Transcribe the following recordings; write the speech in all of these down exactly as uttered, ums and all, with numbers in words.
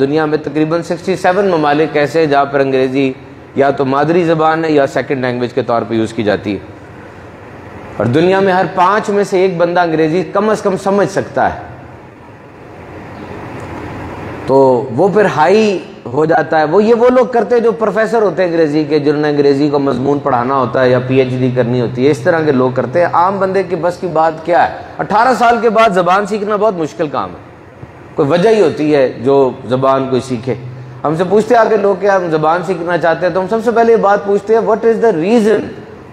दुनिया में तकरीबन सड़सठ ममालिक ऐसे हैं जहाँ पर अंग्रेज़ी या तो मादरी ज़बान है या सेकंड लैंग्वेज के तौर पे यूज़ की जाती है। और दुनिया में हर पाँच में से एक बंदा अंग्रेज़ी कम अज़ कम समझ सकता है। तो वो फिर हाई हो जाता है। वो ये वो लोग करते हैं जो प्रोफेसर होते हैं अंग्रेज़ी के, जिन्होंने अंग्रेज़ी को मजमून पढ़ाना होता है या पीएचडी करनी होती है, इस तरह के लोग करते हैं। आम बंदे के बस की बात क्या है? अठारह साल के बाद ज़बान सीखना बहुत मुश्किल काम है। कोई वजह ही होती है जो ज़बान कोई सीखे। हमसे पूछते हैं आगे लोग कि हम ज़बान सीखना चाहते हैं, तो हम सबसे पहले ये बात पूछते हैं, what is the reason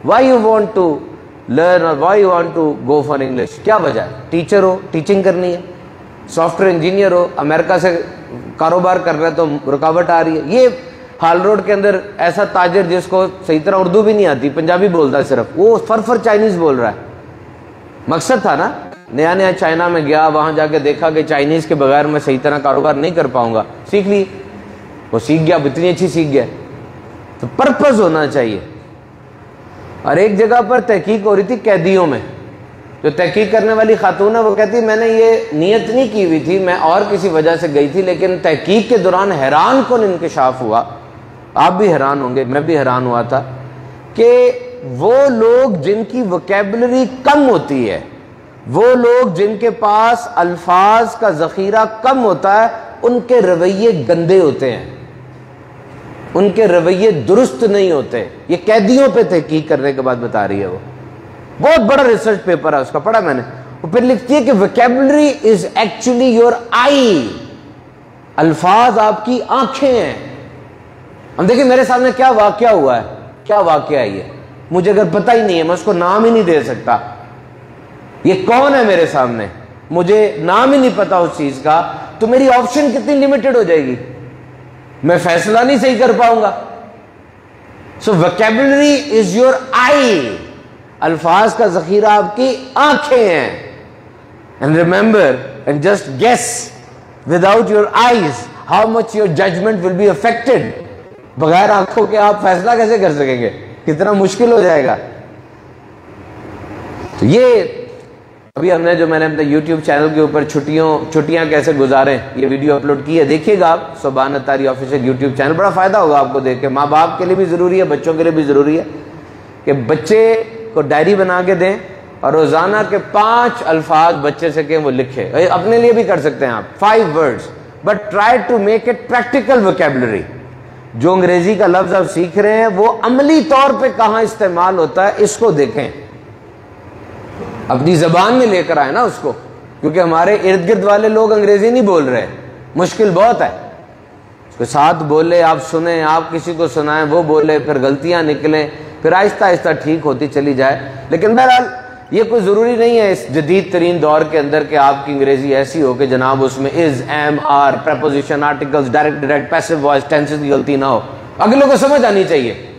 why you want to learn और why you want to go for English? क्या वजह है? टीचर हो, टीचिंग करनी है, सॉफ्टवेयर इंजीनियर हो, अमेरिका से कारोबार कर रहे तो रुकावट आ रही है। ये हाल रोड के अंदर ऐसा ताजर जिसको सही तरह उर्दू भी नहीं आती, पंजाबी बोलता है सिर्फ, वो फर फर चाइनीज़ बोल रहा है। मकसद था ना, नया नया चाइना में गया, वहाँ जाके देखा कि चाइनीज़ के बगैर मैं सही तरह कारोबार नहीं कर पाऊँगा, सीख ली, वो सीख गया, इतनी अच्छी सीख गया। तो पर्पज़ होना चाहिए। और एक जगह पर तहकीक हो रही थी कैदियों में, जो तहकीक करने वाली खातून है वो कहती है मैंने ये नीयत नहीं की हुई थी, मैं और किसी वजह से गई थी, लेकिन तहकीक के दौरान हैरान कौन इंकशाफ हुआ, आप भी हैरान होंगे, मैं भी हैरान हुआ था, कि वो लोग जिनकी वोकेबलरी कम होती है, वो लोग जिनके पास अल्फाज का ज़ख़ीरा कम होता है, उनके रवैये गंदे होते हैं, उनके रवैये दुरुस्त नहीं होते। ये कैदियों पर तहकीक करने के बाद बता रही है, वो बहुत बड़ा रिसर्च पेपर है, उसका पढ़ा मैंने। वो फिर लिखती है कि vocabulary is actually your eye, अल्फाज आपकी आंखें हैं। हम देखिए मेरे सामने क्या वाकया हुआ है, क्या वाकया है ये, मुझे अगर पता ही नहीं है मैं उसको नाम ही नहीं दे सकता। ये कौन है मेरे सामने, मुझे नाम ही नहीं पता उस चीज का, तो मेरी ऑप्शन कितनी लिमिटेड हो जाएगी, मैं फैसला नहीं सही कर पाऊंगा। So vocabulary is your eye, अल्फाज का जखीरा आपकी आंखें हैं। And remember and just guess without your eyes how much your judgement will be affected. बगैर आंखों के आप फैसला कैसे कर सकेंगे, कितना मुश्किल हो जाएगा। तो ये अभी हमने जो मैंने अपने यूट्यूब चैनल के ऊपर छुट्टियों छुट्टियां कैसे गुजारें ये वीडियो अपलोड की है, देखिएगा आप, Soban Attari official YouTube channel, बड़ा फ़ायदा होगा आपको देख के। माँ बाप के लिए भी ज़रूरी है, बच्चों के लिए भी ज़रूरी है कि बच्चे को डायरी बना के दें और रोज़ाना के पांच अल्फाज बच्चे से कहें वो लिखे। अपने लिए भी कर सकते हैं आप, five words, but try to make it practical vocabulary. जो अंग्रेज़ी का लफ्ज़ आप सीख रहे हैं वो अमली तौर पे कहाँ इस्तेमाल होता है, इसको देखें, अपनी ज़बान में लेकर आए ना उसको, क्योंकि हमारे इर्द गिर्द वाले लोग अंग्रेज़ी नहीं बोल रहे, मुश्किल बहुत है। उसके साथ बोले, आप सुने, आप किसी को सुनाएं, वो बोले, फिर गलतियाँ निकलें, फिर आहिस्ता आहिस्ता ठीक होती चली जाए। लेकिन बहरहाल ये कोई ज़रूरी नहीं है इस जदीद तरीन दौर के अंदर कि आपकी अंग्रेज़ी ऐसी हो कि जनाब उसमें is, am, are, preposition, articles, direct direct passive voice, tenses की गलती ना हो। अगले को समझ आनी चाहिए,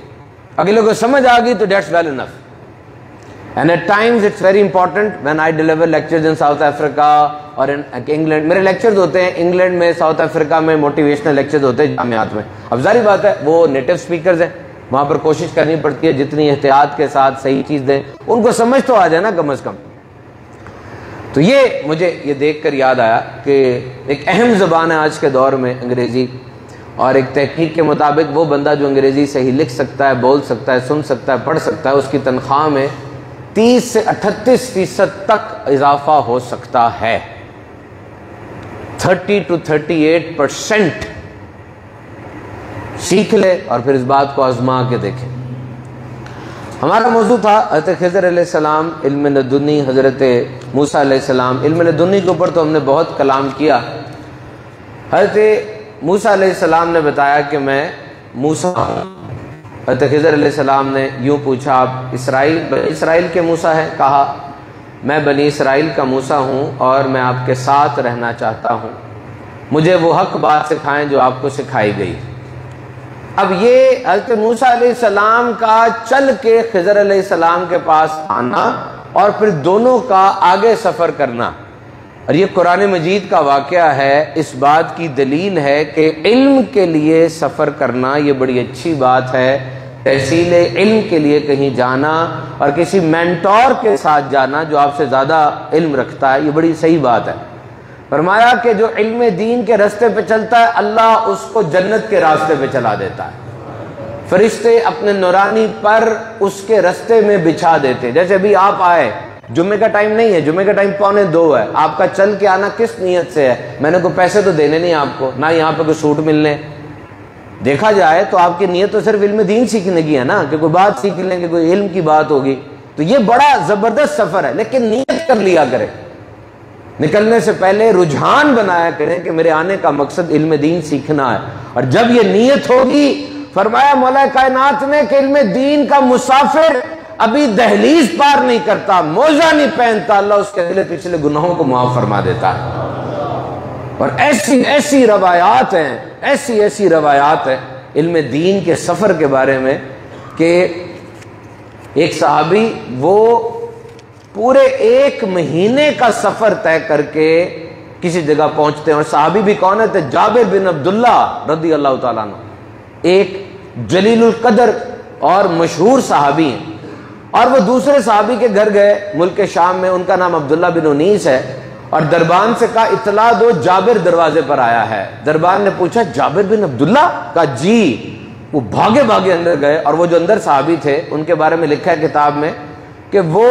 अगले को समझ आ गई तो that's well enough. And at times it's very important when I deliver lectures in South Africa और इन इंग्लैंड। मेरे लेक्चर्स होते हैं इंग्लैंड में, साउथ अफ्रीका में, मोटिवेशनल लेक्चर्स होते हैं जामियात में। अब जारी बात है वो नेटिव स्पीकर्स हैं, वहाँ पर कोशिश करनी पड़ती है जितनी एहतियात के साथ सही चीज़ दें, उनको समझ तो आ जाए ना कम अज़ कम। तो ये मुझे ये देखकर याद आया कि एक अहम ज़बान है आज के दौर में अंग्रेज़ी, और एक तहकीक के मुताबिक वो बंदा जो अंग्रेज़ी सही लिख सकता है, बोल सकता है, सुन सकता है, पढ़ सकता है, उसकी तनख्वाह में तीस से अठतीस फ़ीसद तक इजाफा हो सकता है। Thirty to thirty eight percent सीख ले और फिर इस बात को आजमा के देखें। हमारा मौजू था हज़रत खिज़र अलैहिस्सलाम इल्म-ए-दुनी, हज़रत मूसा अलैहिस्सलाम। इल्म-ए-दुनी के ऊपर तो हमने बहुत कलाम किया। हज़रत मूसा अलैहिस्सलाम ने बताया कि मैं मूसा हूँ। हज़रत खिज़र अलैहिस्सलाम ने यूँ पूछा, आप इसराइल बनी इसराइल के मूसा हैं? कहा, मैं बनी इसराइल का मूसा हूँ और मैं आपके साथ रहना चाहता हूँ, मुझे वो हक बात सिखाएँ जो आपको सिखाई गई। अब ये हज़रत मूसा अलैहिस्सलाम का चल के खिज़र अलैहिस्सलाम के पास आना और फिर दोनों का आगे सफ़र करना, और ये कुरान मजीद का वाक़या है, इस बात की दलील है कि इल्म के लिए सफ़र करना ये बड़ी अच्छी बात है। तहसील इल्म के लिए कहीं जाना और किसी मेंटोर के साथ जाना जो आपसे ज़्यादा इल्म रखता है, ये बड़ी सही बात है। फरमाया कि जो इल्म दीन के रास्ते पे चलता है अल्लाह उसको जन्नत के रास्ते पे चला देता है, फरिश्ते अपने नूरानी पर उसके रास्ते में बिछा देते हैं। जैसे अभी आप आए, जुम्मे का टाइम नहीं है, जुम्मे का टाइम पौने दो है, आपका चल के आना किस नीयत से है? मैंने कोई पैसे तो देने नहीं आपको, ना यहाँ पे कोई सूट मिलने। देखा जाए तो आपकी नीयत तो सिर्फ इल्म दीन सीखने की है ना, कि कोई बात सीख लें, कि कोई इल्म की बात होगी, तो ये बड़ा ज़बरदस्त सफ़र है। लेकिन नीयत कर लिया करें, निकलने से पहले रुझान बनाया करें कि मेरे आने का मकसद इल्म दीन सीखना है। और जब ये नीयत होगी, फरमाया मौला कायनात ने कि इल्म दीन का मुसाफिर अभी दहलीज पार नहीं करता, मोजा नहीं पहनता, अल्लाह उसके अगले पिछले गुनाहों को माफ फरमा देता है। और ऐसी ऐसी रवायात हैं, ऐसी ऐसी रवायात हैं इल्म दीन के सफ़र के बारे में कि एक सहाबी वो पूरे एक महीने का सफ़र तय करके किसी जगह पहुँचते हैं। और सहाबी भी कौन है? जाबिर बिन अब्दुल्ला रदी अल्लाह तआला अन्हु, एक जलीलुल कदर और मशहूर सहाबी हैं। और वो दूसरे सहाबी के घर गए मुल्क शाम में, उनका नाम अब्दुल्ला बिन उनीस है। और दरबान से कहा इतला दो, जाबिर दरवाजे पर आया है। दरबान ने पूछा जाबिर बिन अब्दुल्ला? कहा जी। वो भागे भागे अंदर गए, और वो जो अंदर सहाबी थे उनके बारे में लिखा है किताब में कि वो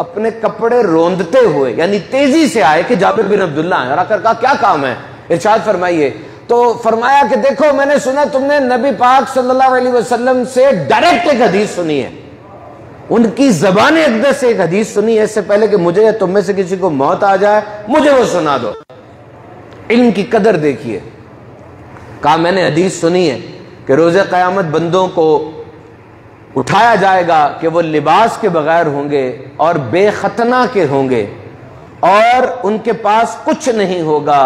अपने कपड़े रोंदते हुए यानी तेजी से आए कि जाबिर बिन अब्दुल्ला है, और आकर कहा क्या काम है, इरशाद फरमाइए। तो फरमाया कि देखो, मैंने सुना तुमने नबी पाक सल्लल्लाहु अलैहि वसल्लम से डायरेक्ट एक हदीस सुनी है, उनकी ज़बान अक़दस से एक हदीस सुनी है, इससे पहले कि मुझे या तुम में से किसी को मौत आ जाए मुझे वो सुना दो। इल्म की कदर देखिए। कहा मैंने हदीस सुनी है कि रोज़े क़यामत बंदों को उठाया जाएगा कि वो लिबास के बगैर होंगे और बेखतना के होंगे और उनके पास कुछ नहीं होगा,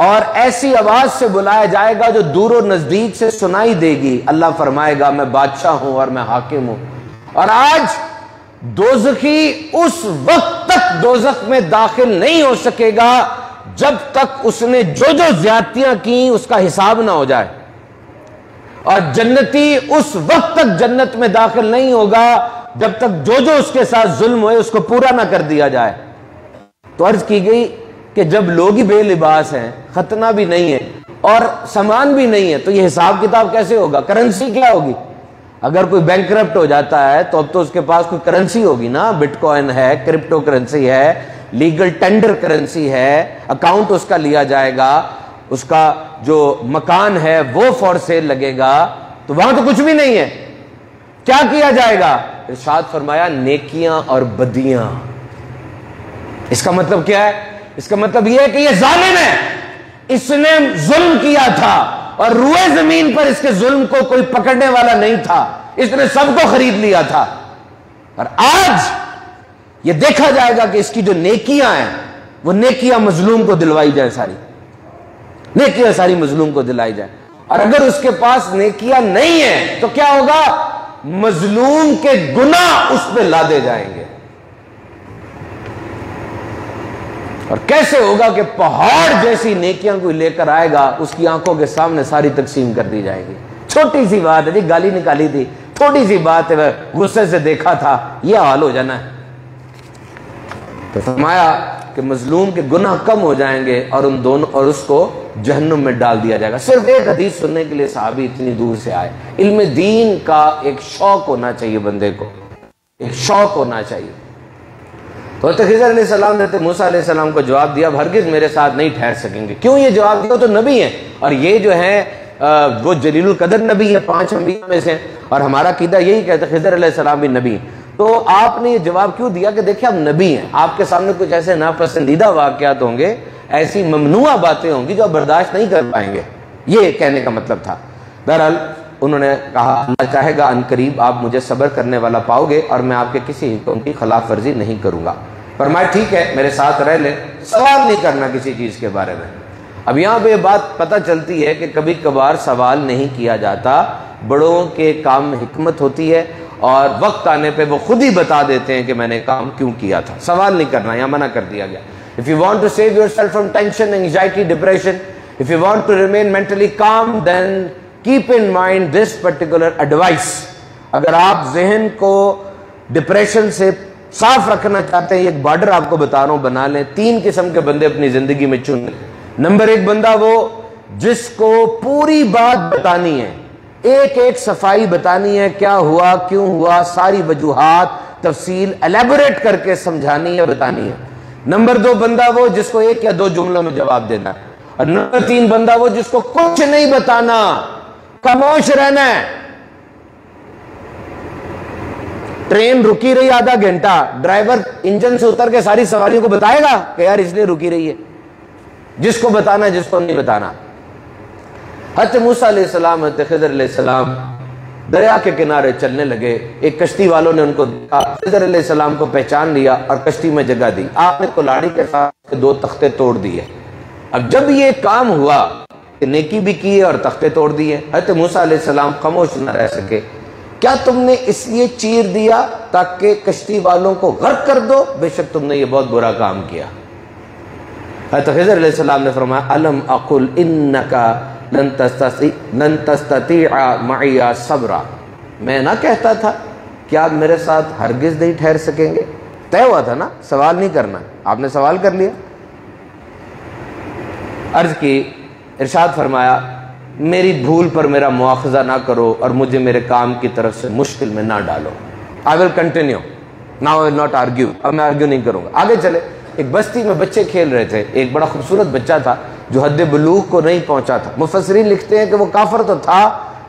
और ऐसी आवाज़ से बुलाया जाएगा जो दूर और नज़दीक से सुनाई देगी। अल्लाह फरमाएगा मैं बादशाह हूँ और मैं हाकिम हूँ। और आज दोज़खी उस वक्त तक दोज़ख में दाखिल नहीं हो सकेगा जब तक उसने जो जो ज्यादतियां की उसका हिसाब ना हो जाए, और जन्नती उस वक्त तक जन्नत में दाखिल नहीं होगा जब तक जो जो उसके साथ जुल्म हुए उसको पूरा ना कर दिया जाए। तो अर्ज की गई कि जब लोग ही बेलिबास हैं, खतना भी नहीं है और सामान भी नहीं है, तो ये हिसाब किताब कैसे होगा? करेंसी क्या होगी? अगर कोई बैंक करप्ट हो जाता है तो अब तो उसके पास कोई करेंसी होगी ना, बिटकॉइन है, क्रिप्टो करेंसी है, लीगल टेंडर करेंसी है, अकाउंट उसका लिया जाएगा, उसका जो मकान है वो फॉर सेल लगेगा, तो वहां तो कुछ भी नहीं है, क्या किया जाएगा? इरशाद फरमाया नेकियां और बदियां। इसका मतलब क्या है? इसका मतलब यह है कि यह जालिम है, इसने जुल्म किया था और रूए जमीन पर इसके जुल्म को कोई पकड़ने वाला नहीं था, इसने सबको खरीद लिया था। और आज यह देखा जाएगा कि इसकी जो नेकियां हैं वो नेकियां मजलूम को दिलवाई जाए, सारी नेकियां सारी मजलूम को दिलाई जाए। और अगर उसके पास नेकियां नहीं है तो क्या होगा? मजलूम के गुनाह उस पर लादे जाएंगे। और कैसे होगा कि पहाड़ जैसी नेकियां कोई लेकर आएगा, उसकी आंखों के सामने सारी तकसीम कर दी जाएगी। छोटी सी बात है जी, गाली निकाली थी, थोड़ी सी बात है, गुस्से से देखा था, यह हाल हो जाना है। तो फरमाया कि मजलूम के गुनाह कम हो जाएंगे और उन दोनों और उसको जहन्नुम में डाल दिया जाएगा। सिर्फ एक हदीस सुनने के लिए सहाबी इतनी दूर से आए। इल्म दीन का एक शौक होना चाहिए, बंदे को एक शौक होना चाहिए। तो हज़रत ख़िज़र अलैहिस्सलाम ने हज़रत मूसा अलैहिस्सलाम को जवाब दिया हरगिज़ मेरे साथ नहीं ठहर सकेंगे। क्यों ये जवाब दिया? तो नबी हैं, और ये जो है वो जलीलुल कदर नबी है, पांच अंबिया में से, और हमारा क़ीदा यही कहता है ख़िज़र अलैहिस्सलाम भी नबी। तो आपने ये जवाब क्यों दिया कि देखिए आप नबी हैं, आपके सामने कुछ ऐसे नापसंदीदा वाक़यात होंगे, ऐसी ममनुआ बातें होंगी जो आप बर्दाश्त नहीं कर पाएंगे, ये कहने का मतलब था। बहरहाल उन्होंने कहा अल्लाह चाहेगा अनकरीब आप मुझे सब्र करने वाला पाओगे और मैं आपके किसी हुक्म की खिलाफ वर्जी नहीं करूँगा। फरमाया ठीक है मेरे साथ रह ले, सवाल नहीं करना किसी चीज़ के बारे में। अब यहाँ पे बात पता चलती है कि कभी कभार सवाल नहीं किया जाता, बड़ों के काम में हिकमत होती है और वक्त आने पे वो खुद ही बता देते हैं कि मैंने काम क्यों किया था। सवाल नहीं करना यहाँ मना कर दिया गया। If you want to save your self from tension, anxiety, depression, if you want to remain mentally calm, then keep in mind this particular advice. अगर आप जहन को डिप्रेशन से साफ रखना चाहते हैं, एक बॉर्डर आपको बता रहा हूं बना लें। तीन किस्म के बंदे अपनी जिंदगी में चुन लें। नंबर एक बंदा वो जिसको पूरी बात बतानी है, एक एक सफाई बतानी है, क्या हुआ क्यों हुआ, सारी वजूहात तफसील एलेबोरेट करके समझानी है बतानी है। नंबर दो बंदा वो जिसको एक या दो जुमलों में जवाब देना है। और नंबर तीन बंदा वो जिसको कुछ नहीं बताना, खामोश रहना है। ट्रेन रुकी रही आधा घंटा, ड्राइवर इंजन से उतर के सारी सवारियों को बताएगा कि यार इसलिए रुकी रही है। जिसको बताना जिसको नहीं बताना। हज़रत मूसा अलैहिस्सलाम हज़रत खिज़र अलैहिस्सलाम दरिया के किनारे चलने लगे। एक कश्ती वालों ने उनको देखा, खिज़र अलैहिस्सलाम को पहचान लिया और कश्ती में जगह दी। आपने कुल्हाड़ी के साथ दो तख्ते तोड़ दिए। अब जब ये काम हुआ, नेकी भी की और तख्ते तोड़ दिए, हज़रत मूसा अलैहिस्सलाम खामोश न रह सके। क्या तुमने इसलिए चीर दिया ताकि कश्ती वालों को गर्क कर दो? बेशक तुमने ये बहुत बुरा काम किया। हज़रत खिज़र अलैहिस्सलाम ने फरमाया, अलम अकुल इन्नका लन तस्ततीअ मइया सब्रा, मैं ना कहता था कि आप मेरे साथ हरगिज़ नहीं ठहर सकेंगे? तय हुआ था ना सवाल नहीं करना, आपने सवाल कर लिया। अर्ज़ की, इरशाद फरमाया, मेरी भूल पर मेरा मुआखजा ना करो और मुझे मेरे काम की तरफ से मुश्किल में ना डालो। I will continue now, I will not argue, अब मैं आर्ग्यू नहीं करूँगा। आगे चले। एक बस्ती में बच्चे खेल रहे थे। एक बड़ा खूबसूरत बच्चा था जो हद बलूग को नहीं पहुँचा था। मुफस्सरीन लिखते हैं कि वो काफर तो था,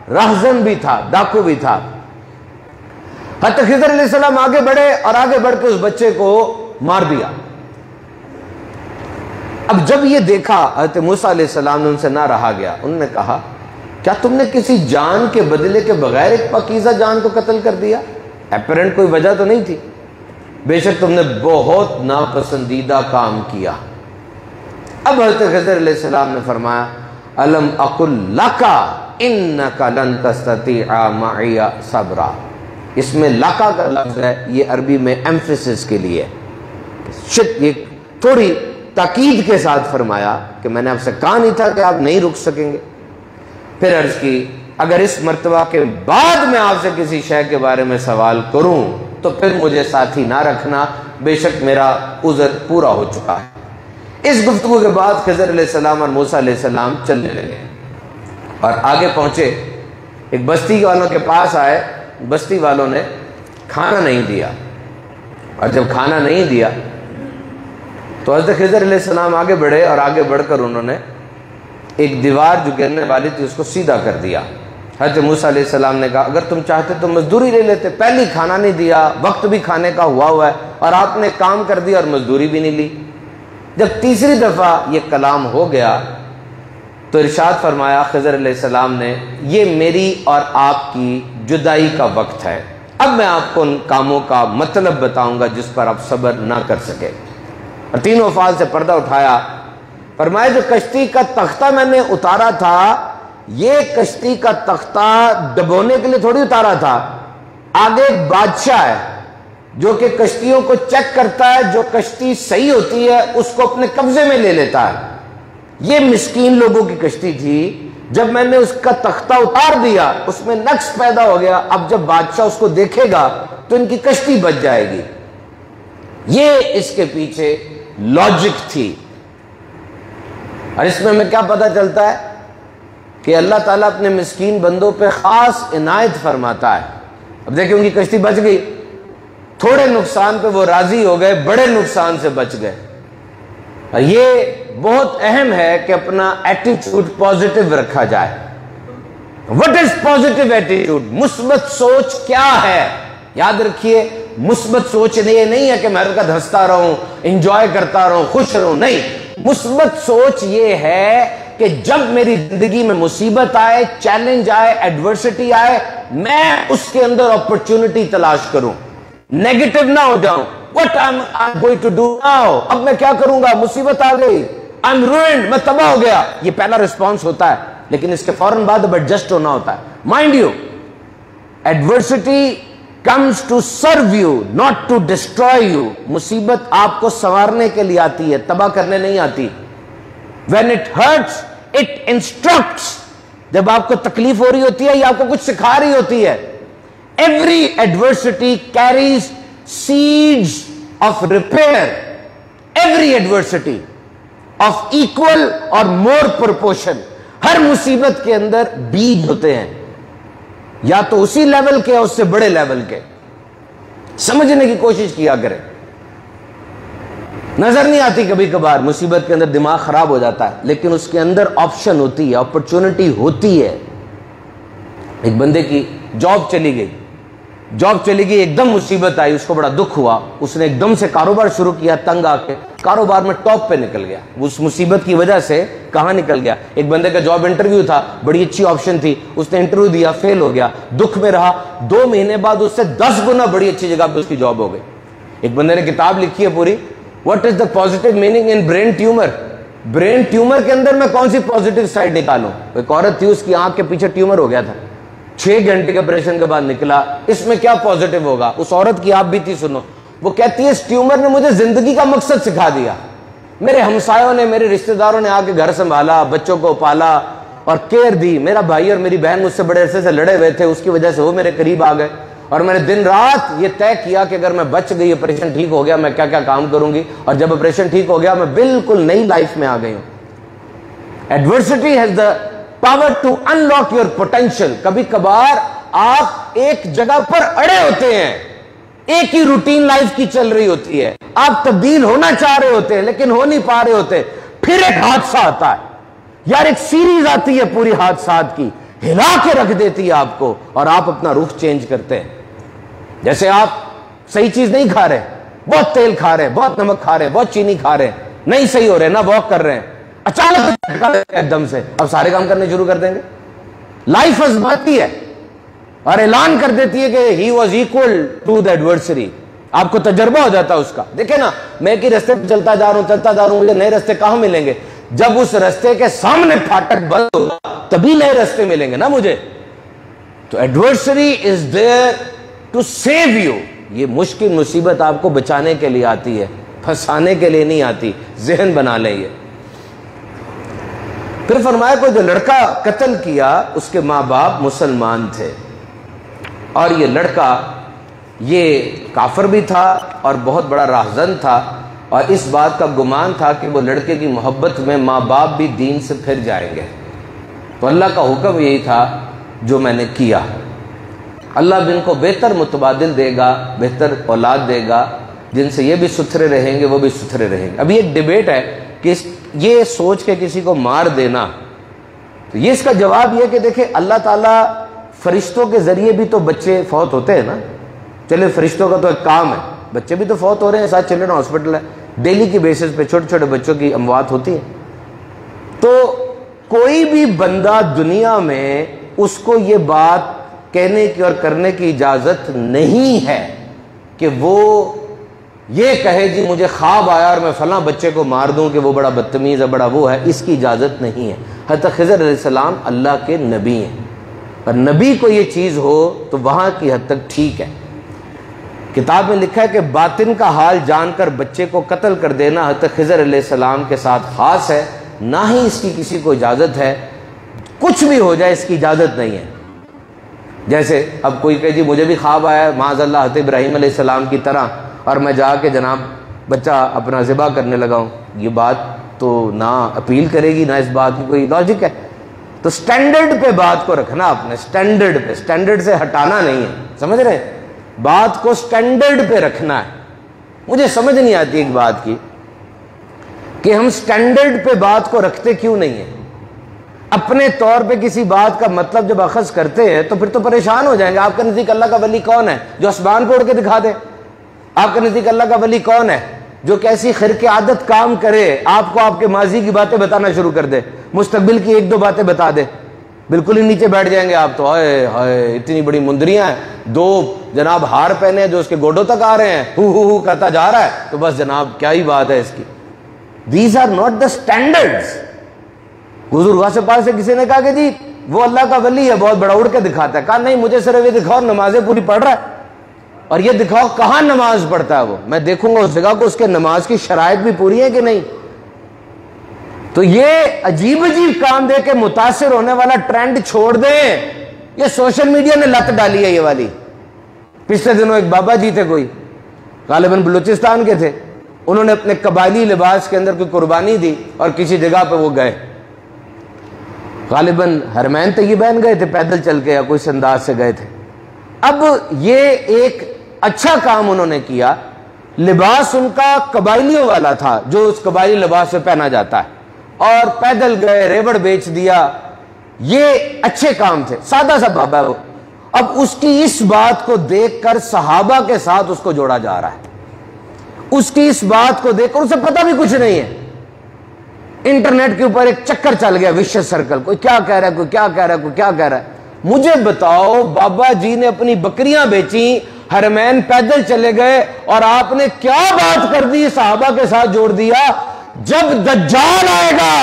रहज़न भी था, डाकू भी था। हज़रत खिज़र अलैहिस्सलाम आगे बढ़े और आगे बढ़ के उस बच्चे को मार दिया। अब जब ये देखा, हज़रत मूसा अलैहिस्सलाम ने उनसे ना रहा गया। उन्होंने कहा, क्या तुमने किसी जान के बदले के बगैर एक पाकीज़ा जान को कत्ल कर दिया? एपरेंट कोई वजह तो नहीं थी। बेशक तुमने बहुत नापसंदीदा काम किया। अब हज़रत खिज़र अलैहिस्सलाम ने फरमाया, अलम अकुल लका इन्नका लन तस्ततीअ मइया सब्रा। इसमें लका का लफ्ज़ है, ये अरबी में एम्फेसिस के लिए ये थोड़ी ताकीद के साथ फरमाया कि मैंने आपसे कहा नहीं था कि आप नहीं रुक सकेंगे। फिर अर्ज की, अगर इस मर्तबा के बाद मैं आपसे किसी शय के बारे में सवाल करूं तो फिर मुझे साथी ना रखना, बेशक मेरा उजर पूरा हो चुका है। इस गुफ्तगू के बाद खिज़र अलैहिस्सलाम और मूसा अलैहिस्सलाम चलने लगे और आगे पहुंचे। एक बस्ती वालों के पास आए। बस्ती वालों ने खाना नहीं दिया और जब खाना नहीं दिया तो हज़रत खिज़र अलैहिस्सलाम आगे बढ़े और आगे बढ़कर उन्होंने एक दीवार जो गिरने वाली थी उसको सीधा कर दिया। हज़रत मूसा अलैहिस्सलाम ने कहा, अगर तुम चाहते तो मजदूरी ले लेते, पहले खाना नहीं दिया, वक्त भी खाने का हुआ हुआ है और आपने काम कर दिया और मजदूरी भी नहीं ली। जब तीसरी दफ़ा ये कलाम हो गया तो इरशाद फरमाया खिज़र अलैहिस्सलाम ने, ये मेरी और आपकी जुदाई का वक्त है। अब मैं आपको उन कामों का मतलब बताऊँगा जिस पर आप सब्र ना कर सके। और तीनों अफाल से पर्दा उठाया। फरमाया, जो कश्ती का तख्ता मैंने उतारा था, ये कश्ती का तख्ता दबोने के लिए थोड़ी उतारा था। आगे एक बादशाह है जो कि कश्तियों को चेक करता है, जो कश्ती सही होती है उसको अपने कब्जे में ले लेता है। ये मिस्कीन लोगों की कश्ती थी। जब मैंने उसका तख्ता उतार दिया, उसमें नक्श पैदा हो गया। अब जब बादशाह उसको देखेगा तो इनकी कश्ती बच जाएगी। ये इसके पीछे लॉजिक थी। और इसमें हमें क्या पता चलता है कि अल्लाह ताला अपने मिस्कीन बंदों पे ख़ास इनायत फरमाता है। अब देखिए, उनकी कश्ती बच गई, थोड़े नुकसान पे वो राज़ी हो गए, बड़े नुकसान से बच गए। और ये बहुत अहम है कि अपना एटीट्यूड पॉजिटिव रखा जाए। What is positive attitude? मुस्बत सोच क्या है? याद रखिए, मुस्बत सोच ये नहीं है कि मैं हर वक्त हंसता रहूं, इंजॉय करता रहूं, खुश रहूं। नहीं, मुस्बत सोच ये है कि जब मेरी जिंदगी में मुसीबत आए, चैलेंज आए, एडवर्सिटी आए, मैं उसके अंदर अपॉर्चुनिटी तलाश करूं, नेगेटिव ना हो जाऊं। What I am going to do now? अब मैं क्या करूंगा? मुसीबत आ गई, आई एम रूइंड, मैं तबाह हो गया। ये पहला रिस्पॉन्स होता है, लेकिन इसके फौरन बाद एडजस्ट होना होता है। Mind you, adversity comes to serve you, not to destroy you. मुसीबत आपको संवारने के लिए आती है, तबाह करने नहीं आती। When it hurts, it instructs. जब आपको तकलीफ हो रही होती है या आपको कुछ सिखा रही होती है। Every adversity carries seeds of repair, every adversity of equal or more proportion. हर मुसीबत के अंदर बीज होते हैं, या तो उसी लेवल के या उससे बड़े लेवल के। समझने की कोशिश किया करें। नजर नहीं आती कभी कभार, मुसीबत के अंदर दिमाग खराब हो जाता है, लेकिन उसके अंदर ऑप्शन होती है, अपॉर्चुनिटी होती है। एक बंदे की जॉब चली गई, जॉब चली गई, एकदम मुसीबत आई, उसको बड़ा दुख हुआ, उसने एकदम से कारोबार शुरू किया, तंग आके कारोबार में टॉप पे निकल गया। उस मुसीबत की वजह से कहाँ निकल गया। एक बंदे का जॉब इंटरव्यू था, बड़ी अच्छी ऑप्शन थी, उसने इंटरव्यू दिया, फेल हो गया, दुख में रहा। दो महीने बाद उससे दस गुना बड़ी अच्छी जगह पर उसकी जॉब हो गई। एक बंदे ने किताब लिखी है पूरी, what is the positive meaning in brain tumour. Brain tumour के अंदर मैं कौन सी पॉजिटिव साइड निकालूं। एक औरत थी, उसकी आंख के पीछे ट्यूमर हो गया था, छह घंटे के ऑपरेशन के बाद निकला, इसमें क्या पॉजिटिव होगा। उस औरत की आप भी थी, सुनो, वो कहती है इस ट्यूमर ने मुझे जिंदगी का मकसद सिखा दिया। मेरे हमसायों ने, मेरे रिश्तेदारों ने आके घर संभाला, बच्चों को पाला और केयर दी। मेरा भाई और मेरी बहन मुझसे बड़े अरसे से लड़े हुए थे, उसकी वजह से वो मेरे करीब आ गए, और मैंने दिन रात ये तय किया कि अगर मैं बच गई, ऑपरेशन ठीक हो गया, मैं क्या क्या काम करूंगी। और जब ऑपरेशन ठीक हो गया, मैं बिल्कुल नई लाइफ में आ गई हूँ। Adversity has the power to unlock your potential. कभी कभार आप एक जगह पर अड़े होते हैं, एक ही रूटीन लाइफ की चल रही होती है, आप तब्दील होना चाह रहे होते हैं लेकिन हो नहीं पा रहे होते। फिर एक हादसा आता है, यार एक सीरीज आती है पूरी हादसात की, हिला के रख देती है आपको, और आप अपना रुख चेंज करते हैं। जैसे आप सही चीज नहीं खा रहे, बहुत तेल खा रहे, बहुत नमक खा रहे, बहुत चीनी खा रहे, नहीं सही हो रहे, ना वॉक कर रहे हैं, अचानक एकदम से अब सारे काम करने शुरू कर देंगे। लाइफ आजमाती है और ऐलान कर देती है कि he was equal to the adversary. आपको तजर्बा हो जाता है उसका। देखे ना, मैं कि रास्ते पर चलता जा रहा हूं, चलता जा रहा हूं, मुझे नए रास्ते कहां मिलेंगे। जब उस रास्ते के सामने फाटक बंद होगा, तभी नए रास्ते मिलेंगे ना मुझे। तो adversary is there to save you. ये मुश्किल मुसीबत आपको बचाने के लिए आती है, फंसाने के लिए नहीं आती। जहन बना लें ये। फिर फरमाया, को जो लड़का कत्ल किया उसके माँ बाप मुसलमान थे, और ये लड़का ये काफिर भी था और बहुत बड़ा राहजन था, और इस बात का गुमान था कि वो लड़के की मोहब्बत में माँ बाप भी दीन से फिर जाएंगे। तो अल्लाह का हुक्म यही था जो मैंने किया, अल्लाह भी इनको बेहतर मुतबादिल देगा, बेहतर औलाद देगा, जिनसे ये भी सुथरे रहेंगे, वो भी सुथरे रहेंगे। अभी एक डिबेट है कि ये सोच के किसी को मार देना, तो ये इसका जवाब यह कि देखे, अल्लाह ताला फरिश्तों के जरिए भी तो बच्चे फौत होते हैं ना। चले, फरिश्तों का तो एक काम है, बच्चे भी तो फौत हो रहे हैं, साथ चिल्ड्रन हॉस्पिटल है, डेली की बेसिस पे छोटे छोटे बच्चों की अमवात होती है। तो कोई भी बंदा दुनिया में उसको ये बात कहने की और करने की इजाज़त नहीं है कि वो ये कहे जी मुझे ख्वाब आया और मैं फलां बच्चे को मार दूं कि वो बड़ा बदतमीज़ है, बड़ा वो है। इसकी इजाज़त नहीं है। हज़रत खिज़र अलैहिस्सलाम अल्लाह के नबी हैं, और नबी को ये चीज़ हो तो वहाँ की हद तक ठीक है। किताब में लिखा है कि बातिन का हाल जानकर बच्चे को कत्ल कर देना हज़रत खिज़र अलैहिस्सलाम के साथ ख़ास है, ना ही इसकी किसी को इजाज़त है। कुछ भी हो जाए, इसकी इजाज़त नहीं है। जैसे अब कोई कहे जी मुझे भी ख्वाब आया माज़अल्लाह हज़रत इब्राहीम अलैहिस्सलाम की तरह, और मैं जाके जनाब बच्चा अपना ज़िबा करने लगा हूँ। ये बात तो ना अपील करेगी, ना इस बात की कोई लॉजिक है। तो स्टैंडर्ड पे बात को रखना आपने, स्टैंडर्ड पे, स्टैंडर्ड से हटाना नहीं है। समझ रहे हैं, बात को स्टैंडर्ड पे रखना है। मुझे समझ नहीं आती एक बात की कि हम स्टैंडर्ड पे बात को रखते क्यों नहीं है। अपने तौर पे किसी बात का मतलब जब अखज़ करते हैं तो फिर तो परेशान हो जाएंगे। आपके नज़दीक अल्लाह का वली कौन है जो आसमान को उड़ के दिखा दे? आपके नज़दीक अल्लाह का वली कौन है जो कैसी खिर की आदत काम करे, आपको आपके माजी की बातें बताना शुरू कर दे, मुस्तकबिल की एक दो बातें बता दे, बिल्कुल ही नीचे बैठ जाएंगे आप तो। हाय हाय, इतनी बड़ी मुंदरियाँ हैं, दो जनाब हार पहने जो उसके गोडों तक आ रहे हैं, हु हु हु करता जा रहा है, तो बस जनाब क्या ही बात है इसकी। These are not the standards. हुजूर से पास से किसी ने कहा कि जी वो अल्लाह का वली है, बहुत बड़ा उड़ के दिखाता है। कहा नहीं, मुझे सिर्फ ये दिखाओ नमाजें पूरी पढ़ रहा है, और ये दिखाओ कहाँ नमाज पढ़ता है वो, मैं देखूंगा उस जगह को, उसके नमाज की शराइत भी पूरी है कि नहीं। तो ये अजीब अजीब काम दे के मुतासिर होने वाला ट्रेंड छोड़ दें। ये सोशल मीडिया ने लत डाली है ये वाली। पिछले दिनों एक बाबा जी थे कोई, गालिबन बलूचिस्तान के थे, उन्होंने अपने कबायली लिबास के अंदर कोई कुर्बानी दी और किसी जगह पर वो गए, गालिबन हरमैन तैयबैन गए थे पैदल चल के या कोई अंदाज से गए थे। अब ये एक अच्छा काम उन्होंने किया, लिबास उनका कबायलियों वाला था जो उस कबायली लिबास में पहना जाता है, और पैदल गए, रेवड़ बेच दिया, ये अच्छे काम थे, सादा सा बाबा है वो। अब उसकी इस बात को देखकर सहाबा के साथ उसको जोड़ा जा रहा है, उसकी इस बात को देखकर, उसे पता भी कुछ नहीं है, इंटरनेट के ऊपर एक चक्कर चल गया विशेष सर्कल, कोई क्या कह रहा है, कोई क्या कह रहा है, कोई क्या कह रहा है। मुझे बताओ, बाबा जी ने अपनी बकरियां बेची, हरमैन पैदल चले गए, और आपने क्या बात कर दी, सहाबा के साथ जोड़ दिया। जब दज्जाल आएगा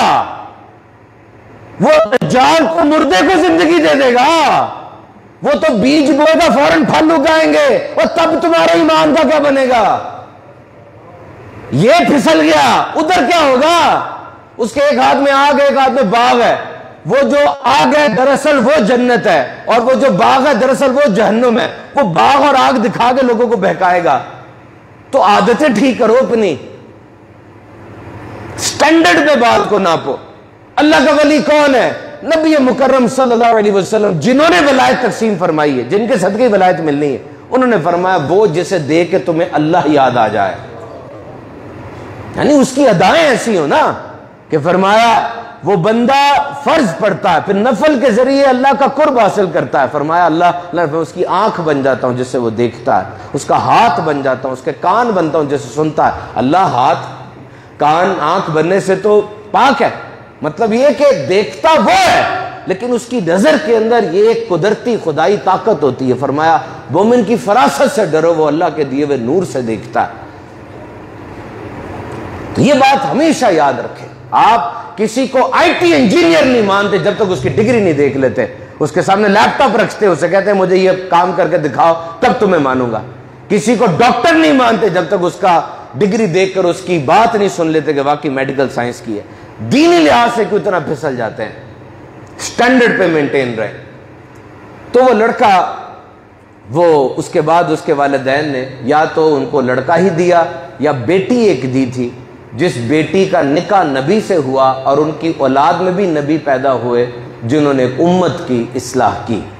वो दज्जाल को मुर्दे को जिंदगी दे देगा, वो तो बीज बोएगा फौरन फल उगाएंगे, और तब तुम्हारा ईमान का क्या बनेगा। ये फिसल गया, उधर क्या होगा, उसके एक हाथ में आग एक हाथ में बाग है, वो जो आग है दरअसल वो जन्नत है, और वो जो बाग है दरअसल वो जहन्नुम है, वो बाग और आग दिखा के लोगों को बहकाएगा। तो आदतें ठीक करो, अपनी स्टैंडर्ड पे बात को नापो। अल्लाह का वली कौन है, नबी मुकर्रम सल्लल्लाहु अलैहि वसल्लम, जिन्होंने वलायत तकसीम फरमाई है, जिनके सदके वलायत मिलनी है। उन्होंने फरमाया, वो जिसे देख के तुम्हें अल्लाह याद आ जाए, यानी उसकी अदाएं ऐसी हो ना कि फरमाया वो बंदा फर्ज पड़ता है, फिर नफल के जरिए अल्लाह का कुर्ब हासिल करता है। फरमाया अल्लाह, मैं उसकी आंख बन जाता हूँ जिससे वो देखता है, उसका हाथ बन जाता हूँ, उसके कान बनता हूँ जिससे सुनता है। अल्लाह हाथ कान आंख बनने से तो पाक है, मतलब ये कि देखता वो है, लेकिन उसकी नजर के अंदर ये एक कुदरती खुदाई ताकत होती है। फरमाया मोमिन की फरासत से डरो, वो अल्लाह के दिए हुए नूर से देखता है। तो ये बात हमेशा याद रखें, आप किसी को आईटी इंजीनियर नहीं मानते जब तक उसकी डिग्री नहीं देख लेते, उसके सामने लैपटॉप रखते, उसे कहते हैं मुझे ये काम करके दिखाओ तब तुम्हें मानूंगा। किसी को डॉक्टर नहीं मानते जब तक उसका डिग्री देखकर उसकी बात नहीं सुन लेते कि वाकई मेडिकल साइंस की है। दीनी लिहाज से क्यों इतना फिसल जाते हैं, स्टैंडर्ड पे मेंटेन रहे। तो वो लड़का, वो उसके बाद उसके वालिदैन ने या तो उनको लड़का ही दिया या बेटी एक दी थी, जिस बेटी का निकाह नबी से हुआ, और उनकी औलाद में भी नबी पैदा हुए जिन्होंने उम्मत की इस्लाह की।